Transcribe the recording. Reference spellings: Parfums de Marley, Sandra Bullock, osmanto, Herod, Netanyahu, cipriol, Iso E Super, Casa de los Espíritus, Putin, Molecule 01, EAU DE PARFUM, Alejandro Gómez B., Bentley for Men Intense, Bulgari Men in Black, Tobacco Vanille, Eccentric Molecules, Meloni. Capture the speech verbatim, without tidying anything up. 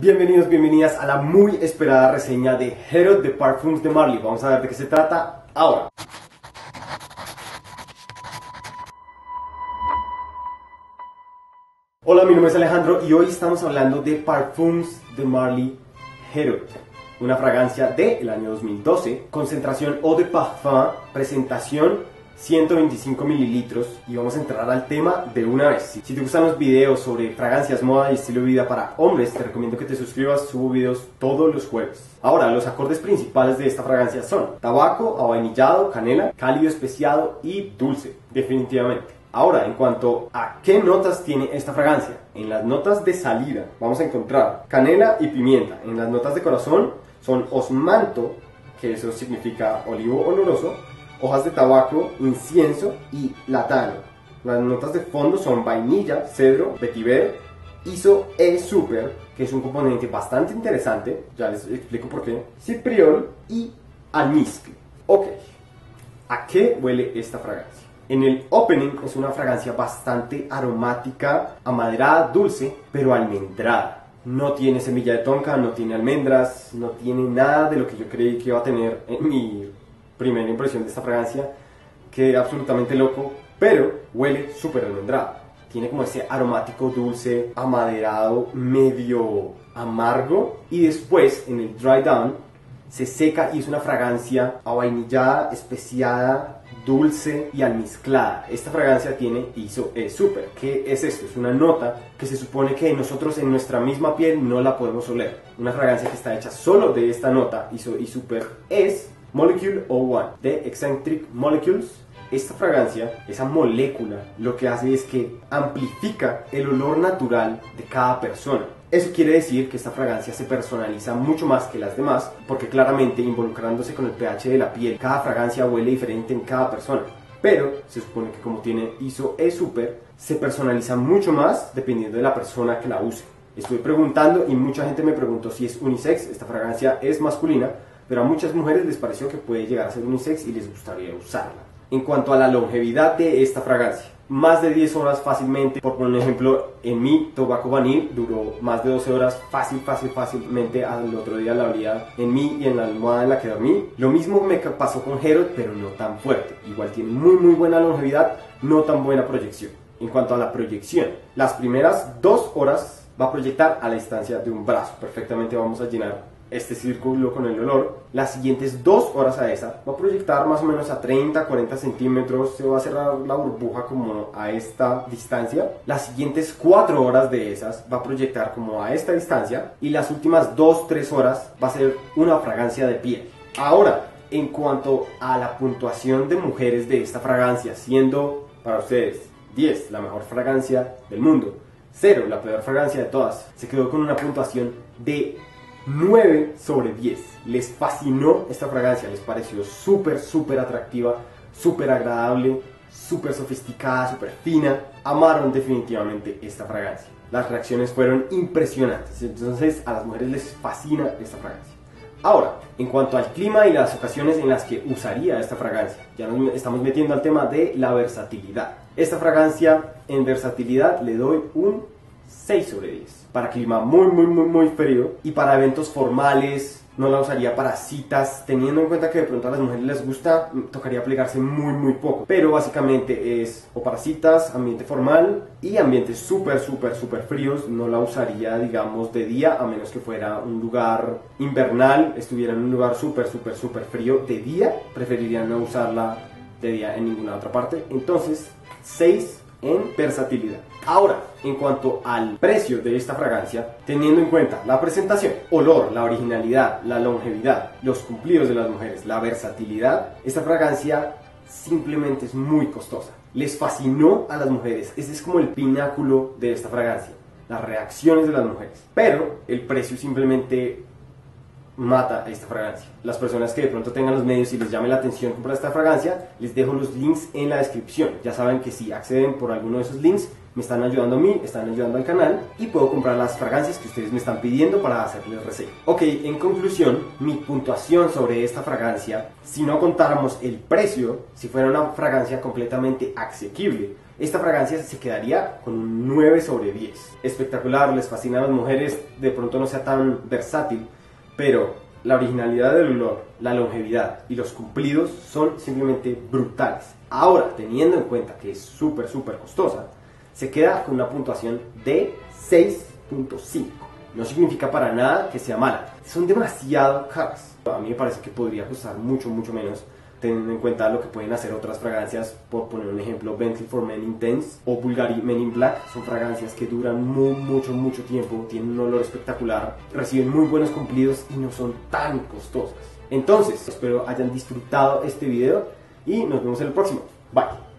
Bienvenidos, bienvenidas a la muy esperada reseña de Herod de Parfums de Marley. Vamos a ver de qué se trata ahora. Hola, mi nombre es Alejandro y hoy estamos hablando de Parfums de Marley Herod, una fragancia del año dos mil doce, concentración eau de parfum, presentación ciento veinticinco mililitros, y vamos a entrar al tema de una vez. Si te gustan los videos sobre fragancias, moda y estilo de vida para hombres, te recomiendo que te suscribas. Subo videos todos los jueves. Ahora, los acordes principales de esta fragancia son tabaco, avainillado, canela, cálido especiado y dulce, definitivamente. Ahora, en cuanto a qué notas tiene esta fragancia, en las notas de salida vamos a encontrar canela y pimienta. En las notas de corazón son osmanto, que eso significa olivo oloroso, hojas de tabaco, incienso y latano. Las notas de fondo son vainilla, cedro, vetiver, Iso E Super, que es un componente bastante interesante, ya les explico por qué, cipriol y almizcle. Ok, ¿a qué huele esta fragancia? En el opening es una fragancia bastante aromática, amaderada, dulce, pero almendrada. No tiene semilla de tonka, no tiene almendras, no tiene nada de lo que yo creí que iba a tener en mi primera impresión de esta fragancia. Quedé absolutamente loco, pero huele súper almendrado. Tiene como ese aromático dulce, amaderado, medio amargo. Y después, en el dry down, se seca y es una fragancia avainillada, especiada, dulce y almizclada. Esta fragancia tiene Iso E Super. ¿Qué es esto? Es una nota que se supone que nosotros en nuestra misma piel no la podemos oler. Una fragancia que está hecha solo de esta nota, Iso E Super, es Molecule cero uno de Eccentric Molecules. Esta fragancia, esa molécula, lo que hace es que amplifica el olor natural de cada persona. Eso quiere decir que esta fragancia se personaliza mucho más que las demás, porque claramente involucrándose con el pH de la piel, cada fragancia huele diferente en cada persona. Pero se supone que como tiene Iso E Super, se personaliza mucho más dependiendo de la persona que la use. Estuve preguntando y mucha gente me preguntó si es unisex. Esta fragancia es masculina, pero a muchas mujeres les pareció que puede llegar a ser unisex y les gustaría usarla. En cuanto a la longevidad de esta fragancia, más de diez horas fácilmente. Por poner un ejemplo, en mi Tobacco Vanille duró más de doce horas fácil, fácil, fácilmente. Al otro día la abría en mí y en la almohada en la que dormí. Lo mismo me pasó con Herod, pero no tan fuerte. Igual tiene muy muy buena longevidad, no tan buena proyección. En cuanto a la proyección, las primeras dos horas va a proyectar a la distancia de un brazo. Perfectamente vamos a llenar este círculo con el olor. Las siguientes dos horas a esa va a proyectar más o menos a treinta, cuarenta centímetros. Se va a cerrar la burbuja como a esta distancia. Las siguientes cuatro horas de esas va a proyectar como a esta distancia. Y las últimas dos, tres horas va a ser una fragancia de piel. Ahora, en cuanto a la puntuación de mujeres de esta fragancia, siendo para ustedes diez la mejor fragancia del mundo, cero la peor fragancia de todas, se quedó con una puntuación de nueve sobre diez. Les fascinó esta fragancia, les pareció súper, súper atractiva, súper agradable, súper sofisticada, súper fina. Amaron definitivamente esta fragancia. Las reacciones fueron impresionantes, entonces a las mujeres les fascina esta fragancia. Ahora, en cuanto al clima y las ocasiones en las que usaría esta fragancia, ya nos estamos metiendo al tema de la versatilidad. Esta fragancia en versatilidad le doy un seis sobre diez. Para clima muy muy muy muy frío y para eventos formales. No la usaría para citas, teniendo en cuenta que de pronto a las mujeres les gusta, tocaría aplicarse muy muy poco, pero básicamente es o para citas, ambiente formal y ambientes súper súper súper fríos. No la usaría, digamos, de día, a menos que fuera un lugar invernal, estuviera en un lugar súper súper súper frío de día. Preferiría no usarla de día en ninguna otra parte. Entonces, seis en versatilidad. Ahora, en cuanto al precio de esta fragancia, teniendo en cuenta la presentación, olor, la originalidad, la longevidad, los cumplidos de las mujeres, la versatilidad, esta fragancia simplemente es muy costosa. Les fascinó a las mujeres, este es como el pináculo de esta fragancia, las reacciones de las mujeres, pero el precio simplemente mata esta fragancia. Las personas que de pronto tengan los medios y les llame la atención comprar esta fragancia, les dejo los links en la descripción. Ya saben que si acceden por alguno de esos links, me están ayudando a mí, están ayudando al canal y puedo comprar las fragancias que ustedes me están pidiendo para hacerles reseña. Ok, en conclusión, mi puntuación sobre esta fragancia, si no contáramos el precio, si fuera una fragancia completamente asequible, esta fragancia se quedaría con un nueve sobre diez. Espectacular, les fascina a las mujeres, de pronto no sea tan versátil, pero la originalidad del olor, la longevidad y los cumplidos son simplemente brutales. Ahora, teniendo en cuenta que es súper, súper costosa, se queda con una puntuación de seis punto cinco. No significa para nada que sea mala, son demasiado caras. A mí me parece que podría costar mucho, mucho menos, teniendo en cuenta lo que pueden hacer otras fragancias. Por poner un ejemplo, Bentley for Men Intense o Bulgari Men in Black son fragancias que duran muy, mucho, mucho tiempo, tienen un olor espectacular, reciben muy buenos cumplidos y no son tan costosas. Entonces, espero hayan disfrutado este video y nos vemos en el próximo. Bye.